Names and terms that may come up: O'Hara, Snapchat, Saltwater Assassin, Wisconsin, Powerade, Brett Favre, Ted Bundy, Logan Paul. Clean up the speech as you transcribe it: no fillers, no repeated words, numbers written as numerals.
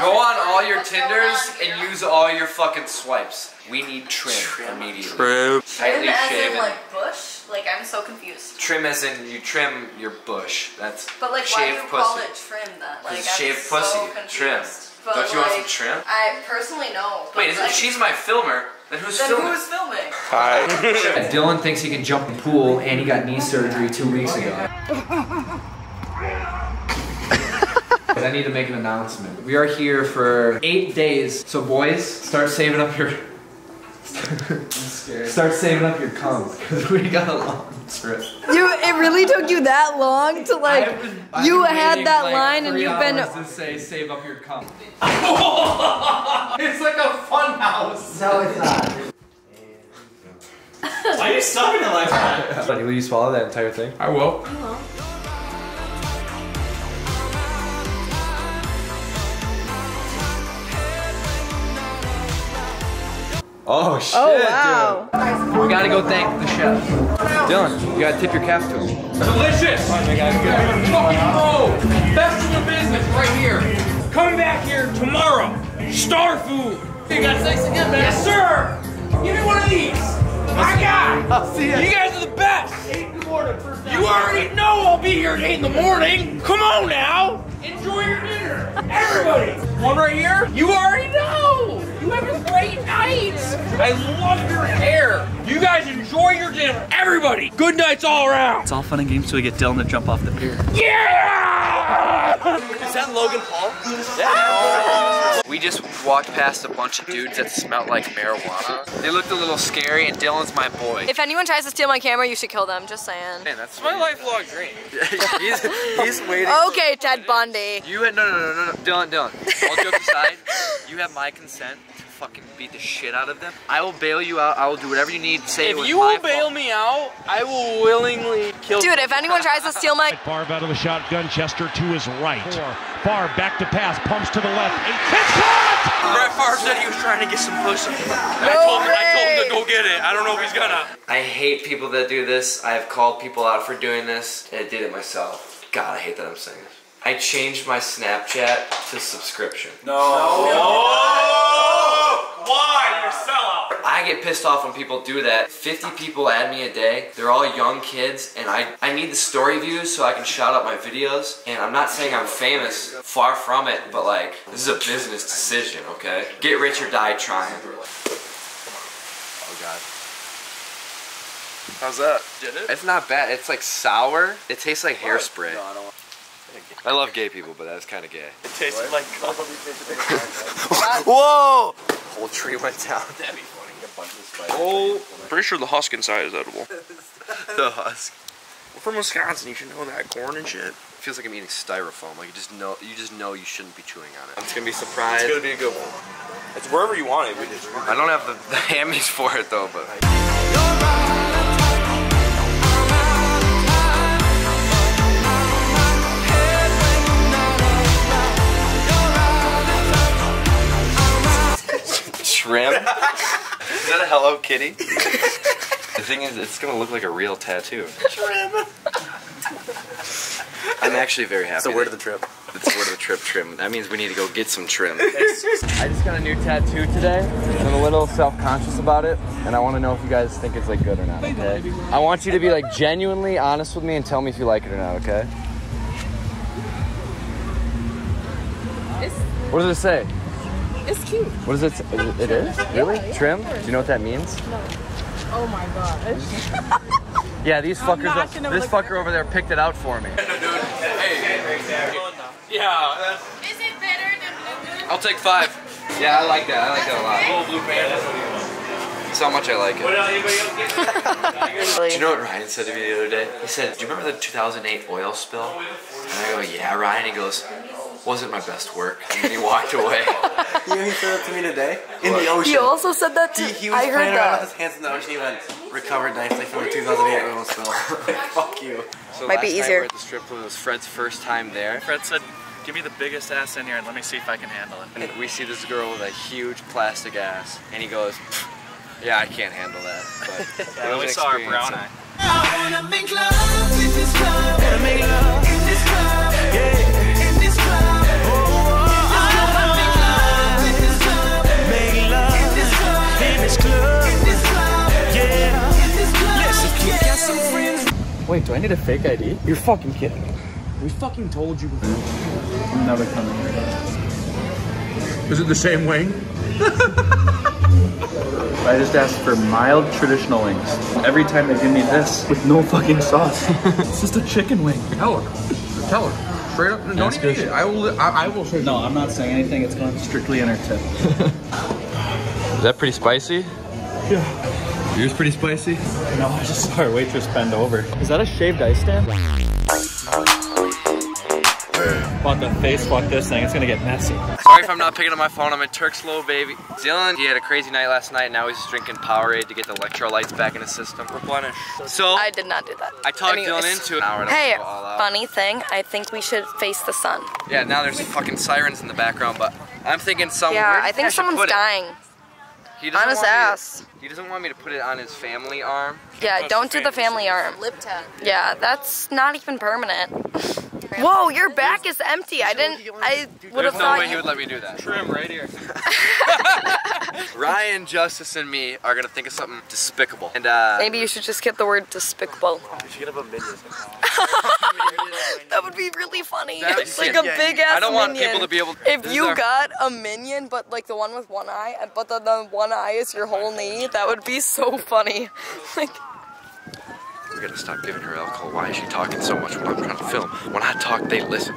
Go on all your Tinders and use all your fucking swipes. We need trim immediately. Trim. Tightly shaven. As in like bush? Like I'm so confused. Trim as in you trim your bush. That's shaved pussy. But like why do you call it trim then? Like shaved pussy. Trim. But don't you want some trim? I personally know. Wait, if she's my filmer, then who's filming? Then who's filming? Hi. Dylan thinks he can jump in the pool and he got knee surgery 2 weeks ago. I need to make an announcement. We are here for 8 days. So boys, start saving up your... I'm scared. Start saving up your cum. Because we got a long trip. It really took you that long to like... you had that like line and you've been... to say, save up your cum. It's like a fun house. No, it's not. Why are you sucking it like that? Buddy, will you swallow that entire thing? I will. Oh shit, oh, wow. Dude. We gotta go thank the chef. Dylan, you gotta tip your cap to him. Delicious! Oh my God, good. Fucking pro! Best in the business right here. Come back here tomorrow. Star food. You got sex again, man. Yes, sir! Give me one of these. My God! I'll see you. You guys are the best. 8 in the morning, first time. You already know I'll be here at 8 in the morning. Come on now. Enjoy your dinner. Everybody. One right here? You already know. You have a great night! I love your hair! You guys enjoy your dinner! Everybody! Good nights all around! It's all fun and games till we get Dylan to jump off the pier. Yeah! Is that Logan Paul? Yeah! We just walked past a bunch of dudes that smelled like marijuana. They looked a little scary and Dylan's my boy. If anyone tries to steal my camera, you should kill them, just saying. Man, that's my lifelong dream. he's waiting. Okay, Ted Bundy. No. Dylan. All jokes aside, you have my consent. Fucking beat the shit out of them. I will bail you out. I will do whatever you need. Say if you will bail me out, I will willingly kill. Dude, if anyone tries to steal my Favre out of the shotgun, Chester to his right. Favre back to pass, pumps to the left. It's caught! Brett Favre said he was trying to get some pussy. I told him to go get it. I don't know if he's gonna. I hate people that do this. I have called people out for doing this. I did it myself. God, I hate that I'm saying this. I changed my Snapchat to subscription. No. Why? You're a sellout. I get pissed off when people do that. 50 people add me a day. They're all young kids, and I need the story views so I can shout out my videos. And I'm not saying I'm famous. Far from it, but like, this is a business decision, okay? Get rich or die trying. Oh, God. How's that? Did it? It's not bad. It's like sour. It tastes like hairspray. No, I don't want. I love gay people, but that's kind of gay. It tasted like cum. Whoa! Whole tree went down. That'd be funny. Oh, pretty sure the husk inside is edible. The husk. We're from Wisconsin. You should know that corn and shit. Feels like I'm eating styrofoam. Like you just know you shouldn't be chewing on it. I'm just gonna be surprised. It's gonna be a good one. It's wherever you want it. I don't have the hammies for it though, but. Trim? Is that a Hello Kitty? The thing is, it's gonna look like a real tattoo. Trim! I'm actually very happy. It's the word of the trip. It's the word of the trip, trim. That means we need to go get some trim. I just got a new tattoo today. I'm a little self-conscious about it, and I want to know if you guys think it's like good or not, okay? I want you to be like genuinely honest with me and tell me if you like it or not, okay? What does it say? It's cute. What is it? It is? Really? Yeah, trim? Do you know what that means? No. Oh my gosh. Yeah, these fuckers, this fucker over there picked it out for me. Yeah. Is it better than blue blue? I'll take 5. Yeah, I like that. I like that a lot. Blue blue band, that's what you want. That's how much I like it. Do you know what Ryan said to me the other day? He said, do you remember the 2008 oil spill? And I go, yeah, Ryan. He goes, wasn't my best work. And then he walked away. You know he said that to me today? In the ocean. He also said that to me. He was playing around with his hands in the ocean. He went, recovered nicely from the 2008 oil spill. Fuck you. So might be easier. Last night we were at the strip club. It was Fred's first time there. Fred said, give me the biggest ass in here and let me see if I can handle it. And we see this girl with a huge plastic ass. And he goes, yeah, I can't handle that. But yeah, I only saw her brown eye. I wanna make love in this club. Wanna make love in this club. Yeah, in this club. Oh, I wanna make Wait, do I need a fake ID? You're fucking kidding me. We fucking told you before. I'm never coming here. Is it the same wing? I just asked for mild traditional wings. Every time they give me this with no fucking sauce. It's just a chicken wing. Tell her. Tell her. Straight up. Don't even eat it. I will say no, I'm not saying anything. It's going strictly in our tip. Is that pretty spicy? Yeah. Yours pretty spicy? No, I just saw our waitress bend over. Is that a shaved ice stand? Fuck the face, fuck this thing, it's gonna get messy. Sorry if I'm not picking up my phone, I'm in Turk's little baby. Dylan, he had a crazy night last night, now he's drinking Powerade to get the electrolytes back in his system. Replenish. So, I did not do that. I talked Dylan into an hour and hey, funny thing, I think we should face the sun. Yeah, now there's fucking sirens in the background, but I'm thinking someone. Yeah, I think someone's dying. On his ass. He doesn't want me to put it on his family arm. Yeah, don't do the family arm. Lip tap. Yeah, that's not even permanent. Whoa, your back is empty. I would have thought he would let me do that. Trim right here. Ryan, Justice, and me are gonna think of something despicable. And maybe you should just get the word despicable. You should get up a minion. That would be really funny. It's like a big ass minion. I don't want people to be able to. If you got a minion, but like the one with one eye, but the one eye is your whole knee, that would be so funny. Like. We gotta stop giving her alcohol. Why is she talking so much when I'm trying to film? When I talk, they listen.